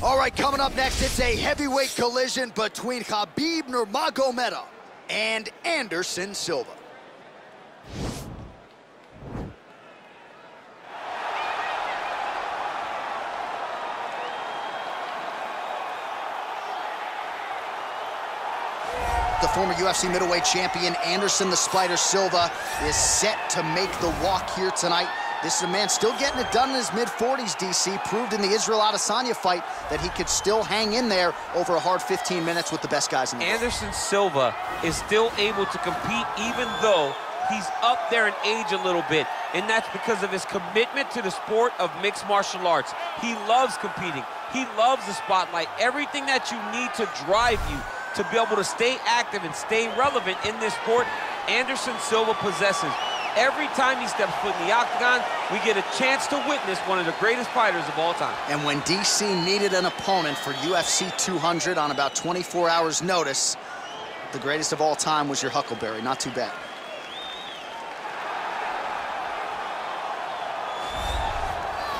All right, coming up next, it's a heavyweight collision between Khabib Nurmagomedov and Anderson Silva. The former UFC middleweight champion, Anderson the Spider Silva, is set to make the walk here tonight. This is a man still getting it done in his mid-40s, DC. Proved in the Israel Adesanya fight that he could still hang in there over a hard 15 minutes with the best guys in the world. Anderson Silva is still able to compete even though he's up there in age a little bit. And that's because of his commitment to the sport of mixed martial arts. He loves competing. He loves the spotlight. Everything that you need to drive you to be able to stay active and stay relevant in this sport, Anderson Silva possesses. Every time he steps foot in the octagon, we get a chance to witness one of the greatest fighters of all time. And when DC needed an opponent for UFC 200 on about 24 hours notice, the greatest of all time was your Huckleberry. Not too bad.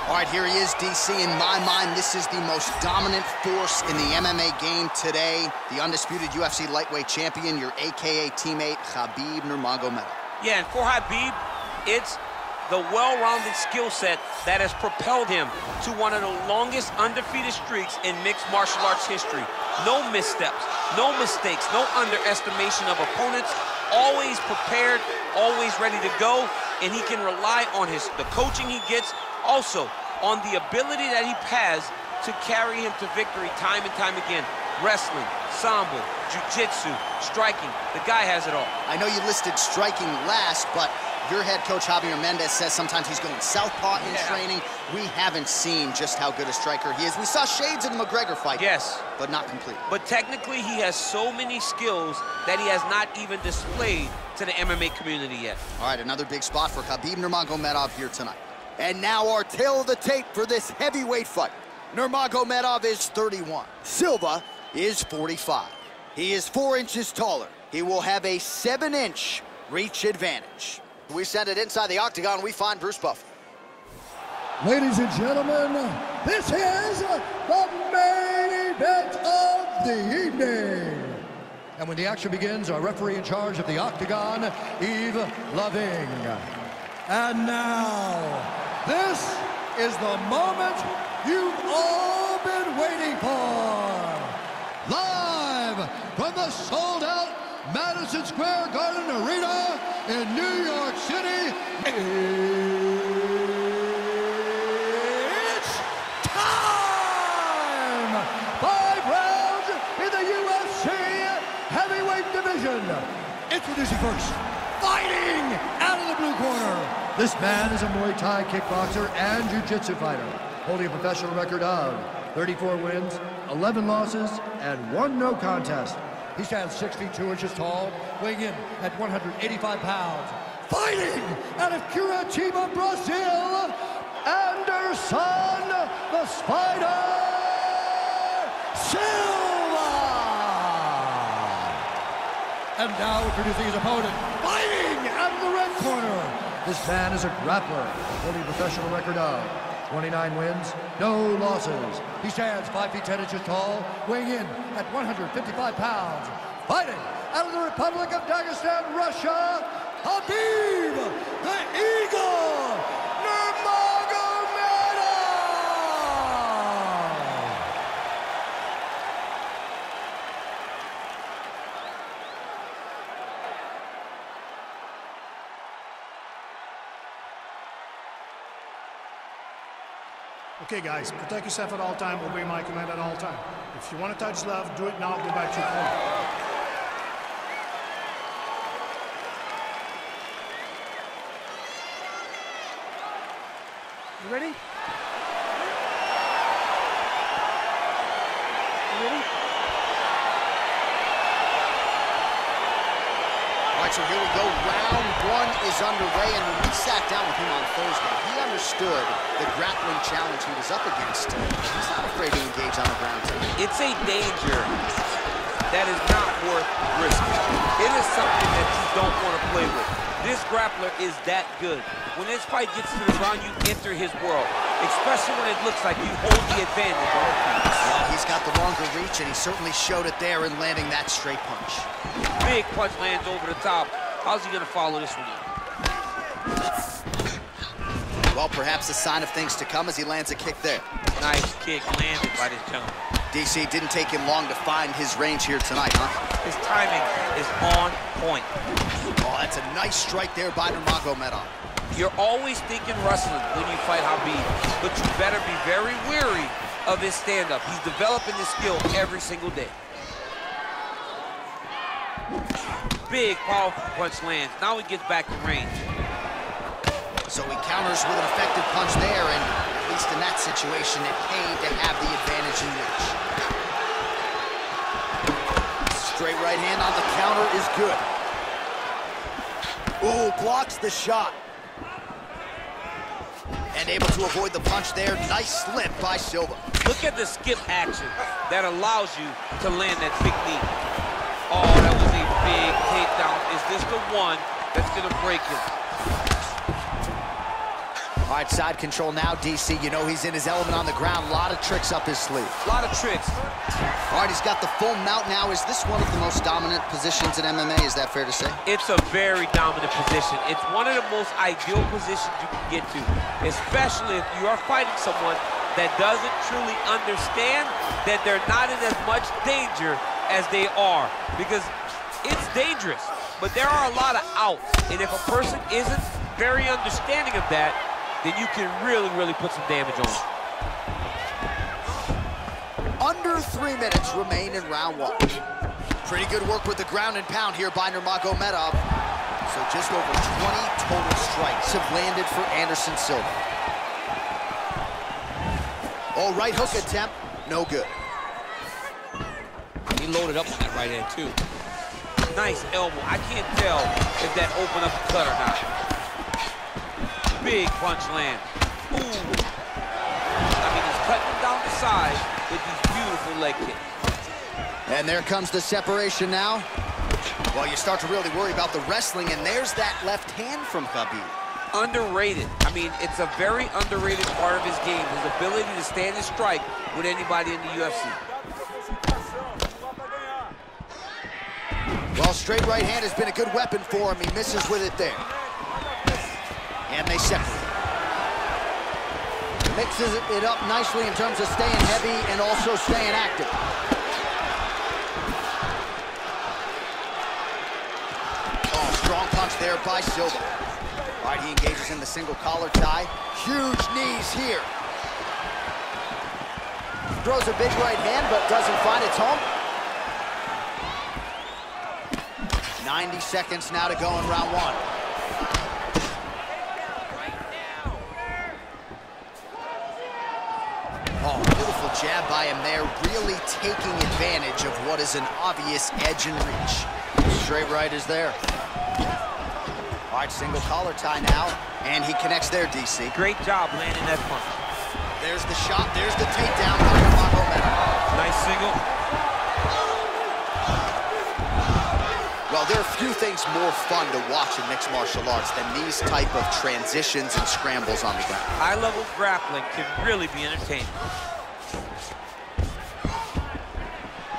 All right, here he is, DC. In my mind, this is the most dominant force in the MMA game today. The undisputed UFC lightweight champion, your AKA teammate, Khabib Nurmagomedov. Yeah, and for Khabib, it's the well-rounded skill set that has propelled him to one of the longest undefeated streaks in mixed martial arts history. No missteps, no mistakes, no underestimation of opponents, always prepared, always ready to go, and he can rely on the coaching he gets, also on the ability that he has to carry him to victory time and time again. Wrestling, samba, jiu-jitsu, striking. The guy has it all. I know you listed striking last, but your head coach, Javier Mendez, says sometimes he's going southpaw in training. We haven't seen just how good a striker he is. We saw shades in the McGregor fight. Yes. But not complete. But technically, he has so many skills that he has not even displayed to the MMA community yet. All right, another big spot for Khabib Nurmagomedov here tonight. And now our tail of the tape for this heavyweight fight. Nurmagomedov is 31. Silva is 45. He is 4 inches taller. He will have a 7-inch reach advantage. We send it inside the octagon. We find Bruce Buffer. Ladies and gentlemen, this is the main event of the evening. And when the action begins, our referee in charge of the octagon, Eve Levine. And now, this is the moment you've all been waiting for. Live from the sold-out Madison Square Garden Arena in New York City, it's time! 5 rounds in the UFC heavyweight division. Introducing first, fighting out of the blue corner. This man is a Muay Thai kickboxer and jiu-jitsu fighter, holding a professional record of 34 wins, 11 losses, and 1 no contest. He stands 6 feet 2 inches tall, weighing in at 185 pounds. Fighting out of Curitiba, Brazil, Anderson the Spider Silva. And now introducing his opponent, fighting out of the red corner. This man is a grappler, holding a professional record of 29 wins, no losses. He stands 5 feet 10 inches tall, weighing in at 155 pounds. Fighting out of the Republic of Dagestan, Russia, Khabib the Eagle Nurmagomedov. Okay, guys, protect yourself at all time, obey my command at all time. If you want to touch love, do it now, go back to your corner. You ready? You ready? All right, so here we go. Round 1 is underway, and when we sat down with him on Thursday, he understood the grappling challenge he was up against. He's not afraid to engage on the ground tonight. It's a danger that is not worth risking. It is something that you don't want to play with. This grappler is that good. When this fight gets to the ground, you enter his world. especially when it looks like you hold the advantage. Well, he's got the longer reach, and he certainly showed it there in landing that straight punch. Big punch lands over the top. How's he going to follow this one up? Well, perhaps a sign of things to come as he lands a kick there. Nice kick landed by this gentleman. DC, didn't take him long to find his range here tonight, huh? His timing is on point. Oh, that's a nice strike there by Nurmagomedov. You're always thinking wrestling when you fight Khabib, but you better be very wary of his stand-up. He's developing this skill every single day. Big, powerful punch lands. Now he gets back to range. So he counters with an effective punch there, and at least in that situation, it paid to have the advantage in reach. Straight right hand on the counter is good. Ooh, blocks the shot. And able to avoid the punch there. Nice slip by Silva. Look at the skip action that allows you to land that big knee. Oh, that was a big takedown. Is this the one that's going to break him? All right, side control now, DC. You know he's in his element on the ground. A lot of tricks up his sleeve. A lot of tricks. All right, he's got the full mount now. Is this one of the most dominant positions in MMA? Is that fair to say? It's a very dominant position. It's one of the most ideal positions you can get to, especially if you are fighting someone that doesn't truly understand that they're not in as much danger as they are, because it's dangerous, but there are a lot of outs. And if a person isn't very understanding of that, then you can really, put some damage on them. Under 3 minutes remain in round one. Pretty good work with the ground and pound here by Nurmagomedov. So just over 20 total strikes have landed for Anderson Silva. Oh, right hook attempt, no good. He loaded up on that right hand too. Nice elbow. I can't tell if that opened up the cut or not. Big punch land. Ooh. I mean, he's cutting him down the side with these beautiful leg kicks. And there comes the separation now. Well, you start to really worry about the wrestling, and there's that left hand from Khabib. Underrated. I mean, it's a very underrated part of his game, his ability to stand and strike with anybody in the UFC. Well, straight right hand has been a good weapon for him. He misses with it there. And they separate. Mixes it up nicely in terms of staying heavy and also staying active. Oh, strong punch there by Silva. All right, he engages in the single collar tie. Huge knees here. Throws a big right hand, but doesn't find its home. 90 seconds now to go in round one. Oh, beautiful jab by him there, really taking advantage of what is an obvious edge and reach. Straight right is there. All right, single collar tie now, and he connects there, DC. Great job landing that punch. There's the shot, there's the takedown by Nurmagomedov. Nice single. Well, there are few things more fun to watch in mixed martial arts than these type of transitions and scrambles on the ground. High-level grappling can really be entertaining.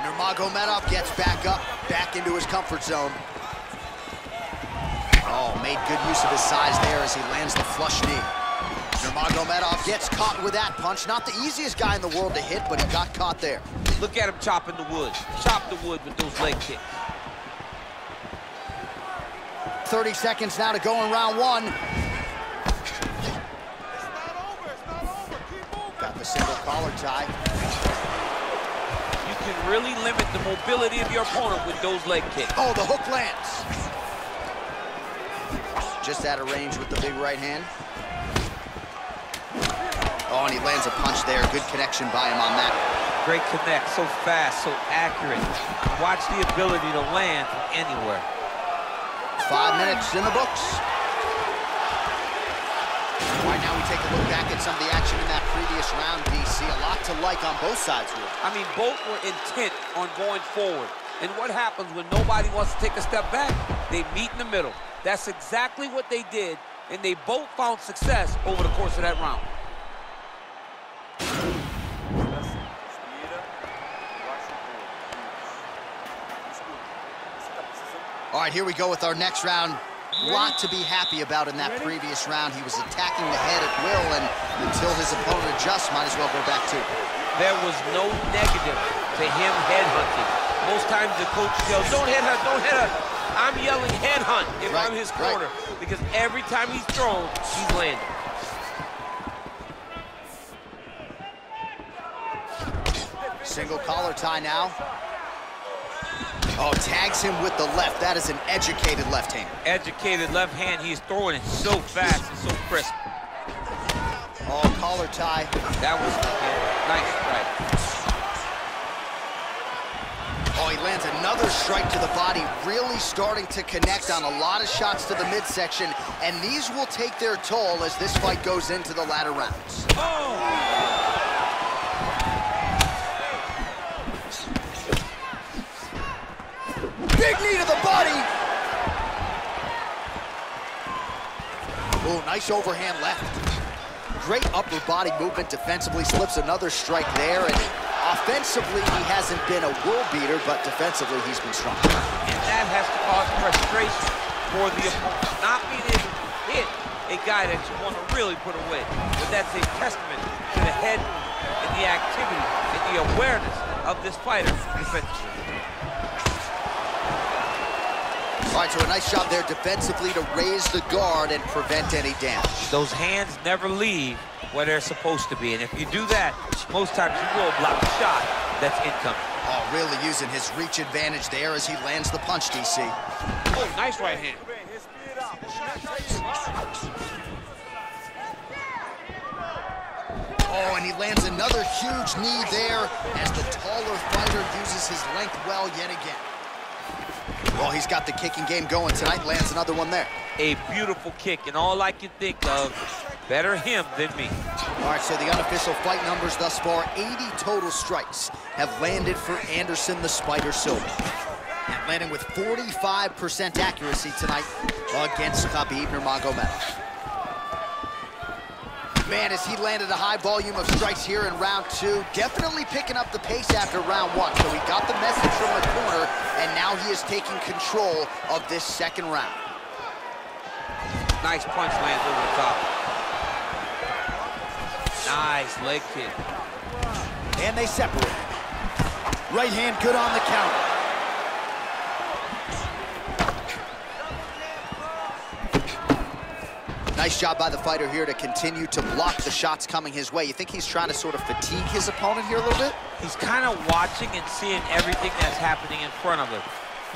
Nurmagomedov gets back up, back into his comfort zone. Oh, made good use of his size there as he lands the flush knee. Nurmagomedov gets caught with that punch. Not the easiest guy in the world to hit, but he got caught there. Look at him chopping the wood. Chop the wood with those leg kicks. 30 seconds now to go in round one. It's not over. Got the single collar tie. You can really limit the mobility of your opponent with those leg kicks. Oh, the hook lands. Just out of range with the big right hand. Oh, and he lands a punch there. Good connection by him on that. Great connect, so fast, so accurate. Watch the ability to land from anywhere. 5 minutes in the books. All right, now we take a look back at some of the action in that previous round, DC. A lot to like on both sides here. I mean, both were intent on going forward. And what happens when nobody wants to take a step back? They meet in the middle. That's exactly what they did, and they both found success over the course of that round. All right, here we go with our next round. A lot to be happy about in that previous round. He was attacking the head at will, and until his opponent adjusts, might as well go back to it. There was no negative to him headhunting. Most times the coach yells, don't headhunt, don't headhunt. I'm yelling headhunt if I'm his corner, because every time he's thrown, he's landed. Single collar tie now. Oh, tags him with the left. That is an educated left hand. Educated left hand. He's throwing it so fast and so crisp. Oh, collar tie. That was nice strike. Oh, he lands another strike to the body, really starting to connect on a lot of shots to the midsection, and these will take their toll as this fight goes into the latter rounds. Oh! Big knee to the body. Oh, nice overhand left. Great upper body movement defensively. Slips another strike there. And offensively, he hasn't been a world beater, but defensively, he's been strong. And that has to cause frustration for the opponent. Not being able to hit a guy that you want to really put away. But that's a testament to the head and the activity and the awareness of this fighter defensively. All right, so a nice job there defensively to raise the guard and prevent any damage. Those hands never leave where they're supposed to be, and if you do that, most times you will block a shot that's incoming. Oh, really using his reach advantage there as he lands the punch, DC. Oh, nice right hand. Oh, and he lands another huge knee there as the taller fighter uses his length well yet again. Well, he's got the kicking game going tonight. Lands another one there. A beautiful kick, and all I can think of, better him than me. All right, so the unofficial fight numbers thus far, 80 total strikes have landed for Anderson the Spider Silva. And landing with 45% accuracy tonight against Khabib Nurmagomedov. Man, as he landed a high volume of strikes here in round two, definitely picking up the pace after round one. So he got the message from the corner, and now he is taking control of this second round. Nice punch lands over the top. Nice leg kick. And they separate. Right hand good on the counter. Nice job by the fighter here to continue to block the shots coming his way. You think he's trying to sort of fatigue his opponent here a little bit? He's kind of watching and seeing everything that's happening in front of him.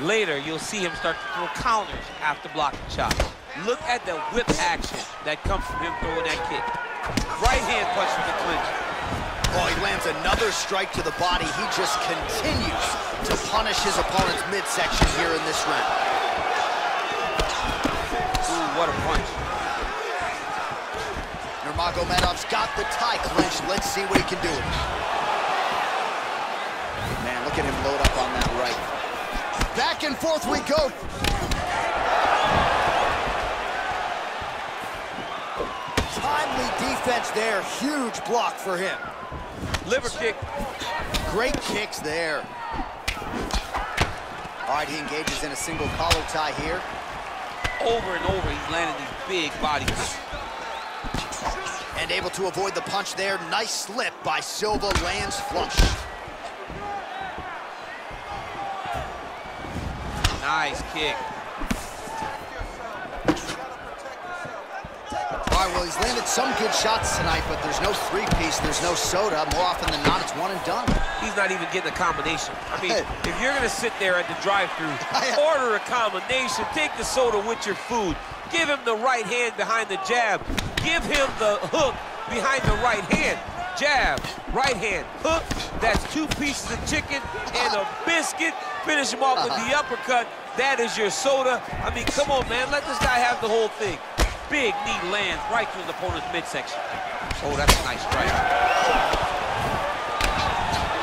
Later, you'll see him start to throw counters after blocking shots. Look at the whip action that comes from him throwing that kick. Right hand punch from the clinch. Oh, he lands another strike to the body. He just continues to punish his opponent's midsection here in this round. Ooh, what a punch. Nurmagomedov's got the tie clinch. Let's see what he can do. Man, look at him load up on that right. Back and forth we go. Timely defense there. Huge block for him. Liver kick. Great kicks there. All right, he engages in a single collar tie here. Over and over, he's landing these big body kicks. And able to avoid the punch there. Nice slip by Silva, lands flush. Nice kick. All right, well, he's landed some good shots tonight, but there's no three-piece, there's no soda. More often than not, it's one and done. He's not even getting a combination. I mean, if you're gonna sit there at the drive-thru, order a combination, take the soda with your food, give him the right hand behind the jab, give him the hook behind the right hand. Jab, right hand, hook. That's two pieces of chicken and a biscuit. Finish him off with the uppercut. That is your soda. I mean, come on, man. Let this guy have the whole thing. Big knee lands right through his opponent's midsection. Oh, that's a nice strike.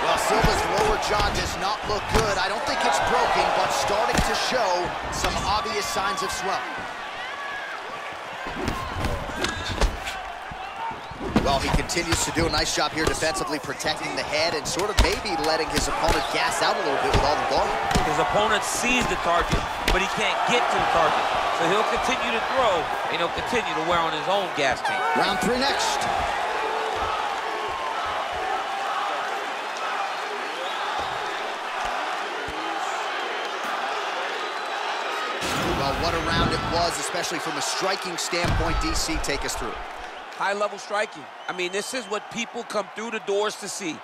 Well, Silva's lower jaw does not look good. I don't think it's broken, but starting to show some obvious signs of swelling. Well, he continues to do a nice job here defensively, protecting the head and sort of maybe letting his opponent gas out a little bit with all the volume. His opponent sees the target, but he can't get to the target. So he'll continue to throw, and he'll continue to wear on his own gas tank. Round three next. Well, what a round it was, especially from a striking standpoint. DC, take us through. High-level striking. I mean, this is what people come through the doors to see.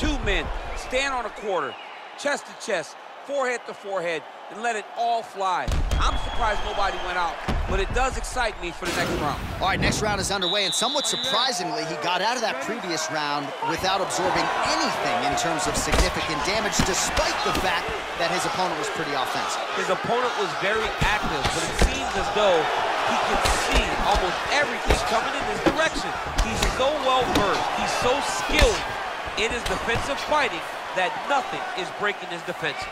Two men stand on a quarter, chest to chest, forehead to forehead, and let it all fly. I'm surprised nobody went out, but it does excite me for the next round. All right, next round is underway, and somewhat surprisingly, he got out of that previous round without absorbing anything in terms of significant damage, despite the fact that his opponent was pretty offensive. His opponent was very active, but it seems as though he can see almost everything coming in his direction. He's so well-versed, he's so skilled in his defensive fighting that nothing is breaking his defenses.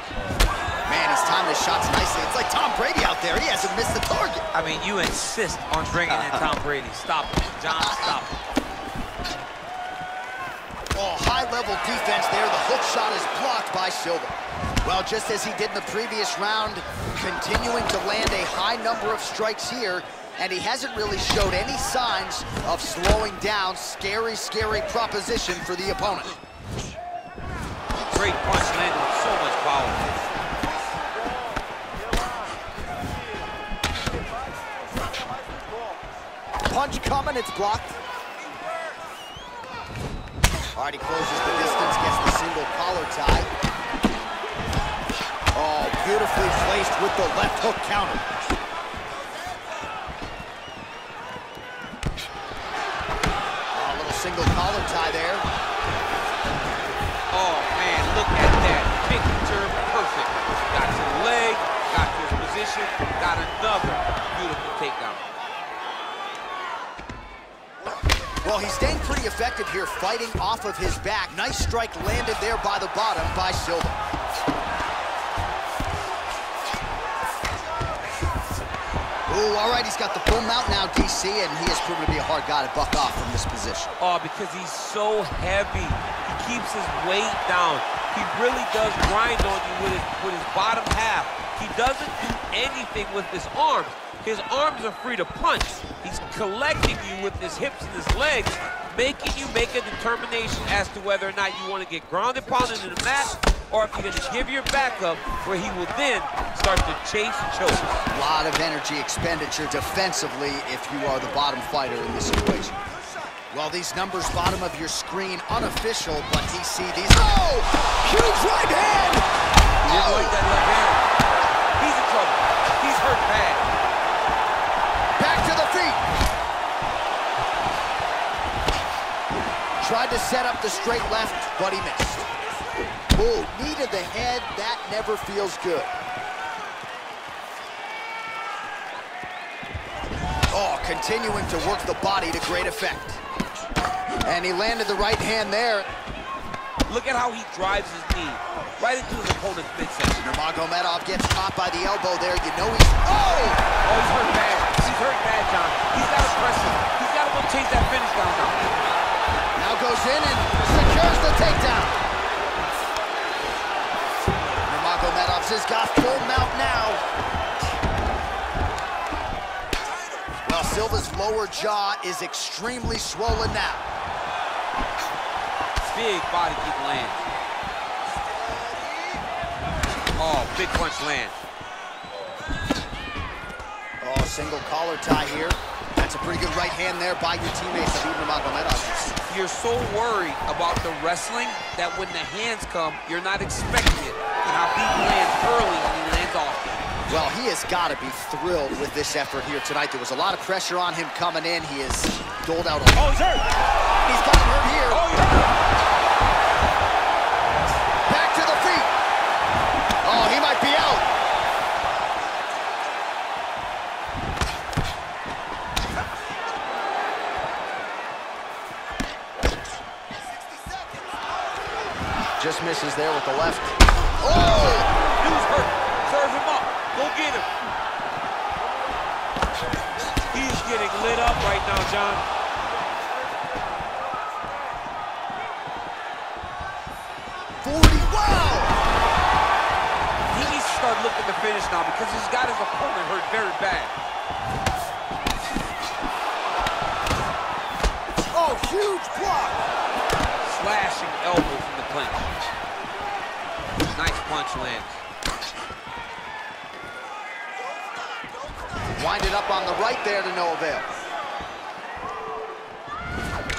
Man, he's timed his shots nicely. It's like Tom Brady out there. He hasn't missed the target. I mean, you insist on bringing in Tom Brady. Stop it, John, stop it. Oh, high-level defense there. The hook shot is blocked by Silva. Well, just as he did in the previous round, continuing to land a high number of strikes here, and he hasn't really showed any signs of slowing down. Scary, scary proposition for the opponent. Great punch landed with so much power. Punch coming, it's blocked. All right, he closes the distance, gets the single collar tie. Oh, beautifully placed with the left hook counter. Oh, a little single collar tie there. Oh, man, look at that. Picture perfect. Got to the leg, got to his position, got another beautiful takedown. Well, he's staying pretty effective here, fighting off of his back. Nice strike landed there by the bottom by Silva. Ooh, all right, he's got the full mount now, DC, and he has proven to be a hard guy to buck off from this position. Oh, because he's so heavy. He keeps his weight down. He really does grind on you with his bottom half. He doesn't do anything with his arms. His arms are free to punch. He's collecting you with his hips and his legs, making you make a determination as to whether or not you want to get grounded, pounded to the mat, or if you're going to give your back up, where he will then start to chase and choke. A lot of energy expenditure defensively if you are the bottom fighter in this situation. Well, these numbers bottom of your screen, unofficial, but DC, these... Oh! Huge right hand! You didn't like that left hand. He's in trouble. He's hurt bad. Back to the feet. Tried to set up the straight left, but he missed. Ooh, knee to the head, that never feels good. Oh, continuing to work the body to great effect. And he landed the right hand there. Look at how he drives his knee right into his opponent's midsection. Nurmagomedov gets caught by the elbow there. You know he's... Oh! Oh, he's hurt bad. He's hurt bad, John. He's got to press him. He's got to go chase that finish down now. Now goes in and secures the takedown. Nurmagomedov has got full mount now. Well, Silva's lower jaw is extremely swollen now. Big body kick land. Oh, big punch land. Oh, single collar tie here. That's a pretty good right hand there by your teammate, Khabib Nurmagomedov. You're so worried about the wrestling that when the hands come, you're not expecting it. Now he lands early and he lands off. Well, he has got to be thrilled with this effort here tonight. There was a lot of pressure on him coming in. He has doled out a... Oh, he's hurt! He's gotten hurt here. Oh, he's hurt! Back to the feet. Oh, he might be out. Just misses there with the left. Oh! Dude's hurt. Serve him up. Go get him. He's getting lit up right now, John. 40. Wow! He needs to start looking to finish now because he's got his opponent hurt very bad. Oh, huge block! Slashing elbow from the clinch. Nice punch lands. Winded up on the right there to no avail.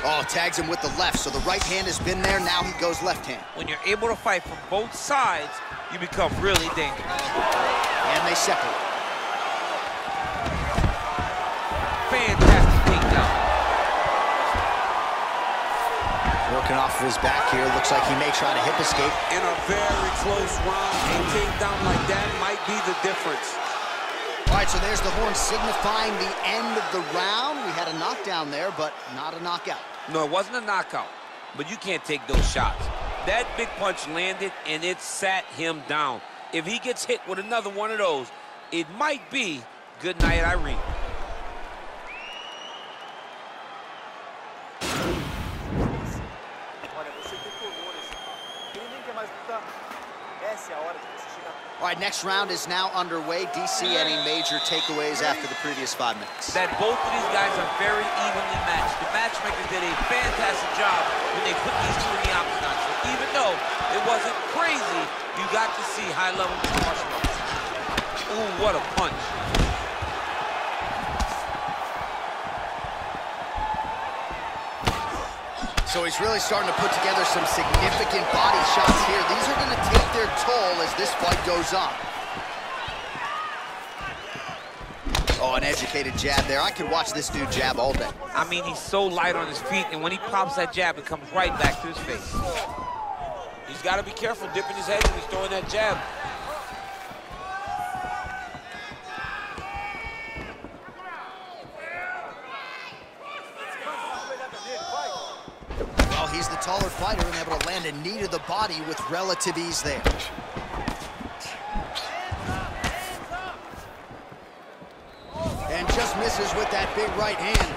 Oh, tags him with the left, so the right hand has been there, now he goes left hand. When you're able to fight from both sides, you become really dangerous. And they separate. Fantastic takedown. Working off of his back here, looks like he may try to hip escape. In a very close round, a takedown like that might be the difference. All right, so there's the horn signifying the end of the round. We had a knockdown there, but not a knockout. No, it wasn't a knockout, but you can't take those shots. That big punch landed, and it sat him down. If he gets hit with another one of those, it might be good night, Irene. All right, next round is now underway. DC, any major takeaways after the previous 5 minutes? That both of these guys are very evenly matched. The matchmakers did a fantastic job when they put these two in the octagon. So even though it wasn't crazy, you got to see high-level martial arts. Ooh, what a punch. So he's really starting to put together some significant body shots here. These are going to take their toll as this fight goes on. Oh, an educated jab there. I could watch this dude jab all day. I mean, he's so light on his feet, and when he pops that jab, it comes right back to his face. He's got to be careful dipping his head when he's throwing that jab. He's the taller fighter and able to land a knee to the body with relative ease there. And just misses with that big right hand.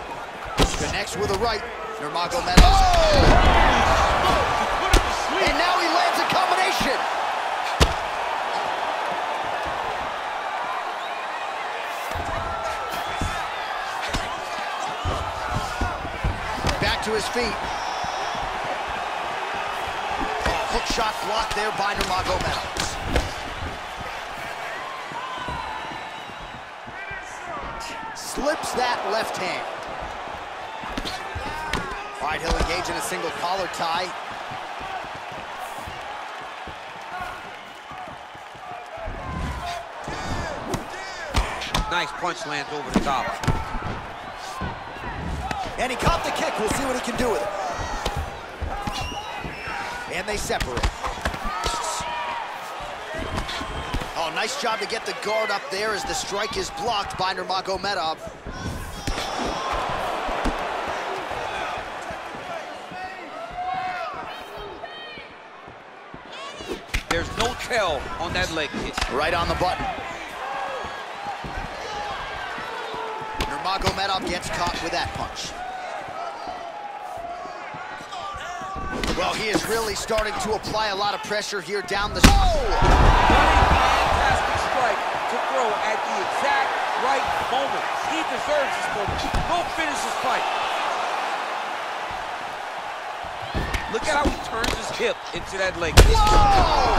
Connects with a right. Nurmagomedov. Oh! And now he lands a combination. Back to his feet. Hook shot blocked there by Nurmagomedov. Slips that left hand. All right, he'll engage in a single collar tie. Nice punch lands over the top. And he caught the kick. We'll see what he can do with it. And they separate. Oh, nice job to get the guard up there as the strike is blocked by Nurmagomedov. There's no tell on that leg kick. Right on the button. Nurmagomedov gets caught with that punch. Well, he is really starting to apply a lot of pressure here down the... Oh! Fantastic strike to throw at the exact right moment. He deserves this moment. We'll finish this fight. Look at how he turns his hip into that leg. Whoa!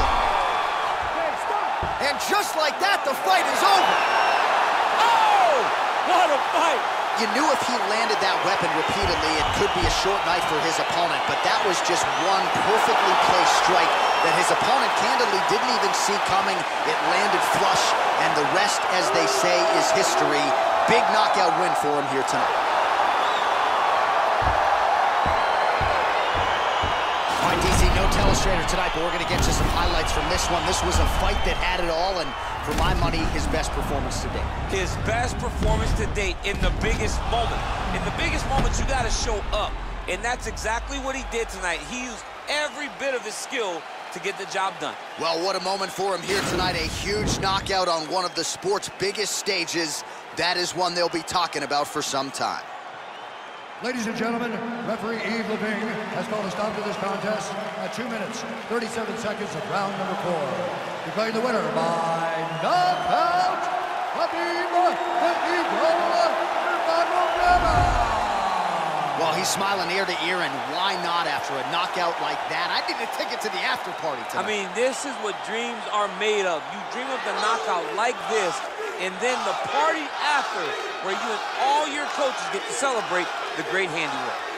And just like that, the fight is over. Oh! What a fight! You knew if he landed that weapon repeatedly, it could be a short night for his opponent, but that was just one perfectly placed strike that his opponent candidly didn't even see coming. It landed flush, and the rest, as they say, is history. Big knockout win for him here tonight. All right, DC, no telestrator tonight, but we're going to get you some highlights from this one. This was a fight that had it all, and for my money, his best performance to date. His best performance to date in the biggest moment. In the biggest moment, you got to show up. And that's exactly what he did tonight. He used every bit of his skill to get the job done. Well, what a moment for him here tonight. A huge knockout on one of the sport's biggest stages. That is one they'll be talking about for some time. Ladies and gentlemen, referee Eve Levine has called a stop to this contest at 2 minutes, 37 seconds of round number 4. Declaring the winner by knockout, Khabib Nurmagomedov. Well, he's smiling ear to ear, and why not after a knockout like that? I need to take it to the after party tonight. I mean, this is what dreams are made of. You dream of the knockout like this, and then the party after, where you and all your coaches get to celebrate the great handiwork.